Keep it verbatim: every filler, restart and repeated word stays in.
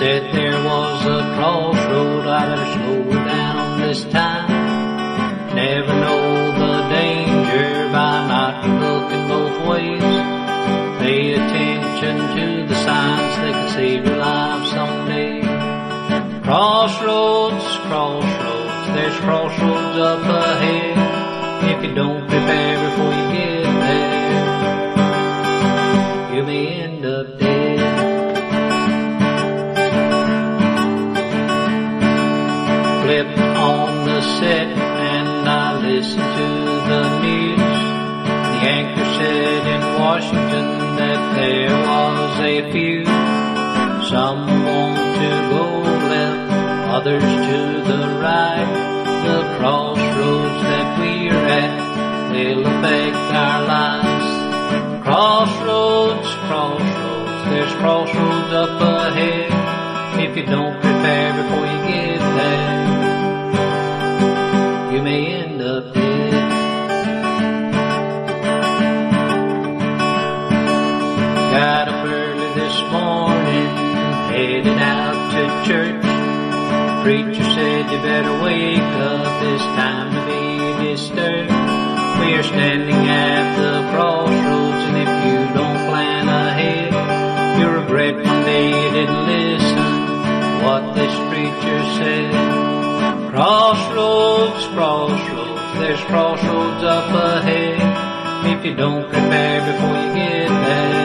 said there was a crossroad. I better slow down this time. Never know the danger by not looking both ways. Pay attention to the signs that could save your life someday. Crossroads, crossroads, there's crossroads up ahead. If you don't prepare before you get there, you may end up dead. Flipped on the set and I listened to the news. The anchor said in Washington that there was a few. Some want to go left, others to the right. The crossroads that we're at will affect our lives. Crossroads, crossroads, there's crossroads up ahead. If you don't prepare before you get there, you may end up dead. Got up early this morning, headed out to church. Preacher said you better wake up, it's time to be disturbed. We are standing at the crossroads, and if you don't plan ahead, you'll regret one day you didn't listen what this preacher said. Crossroads, crossroads, there's crossroads up ahead. If you don't prepare before you get there,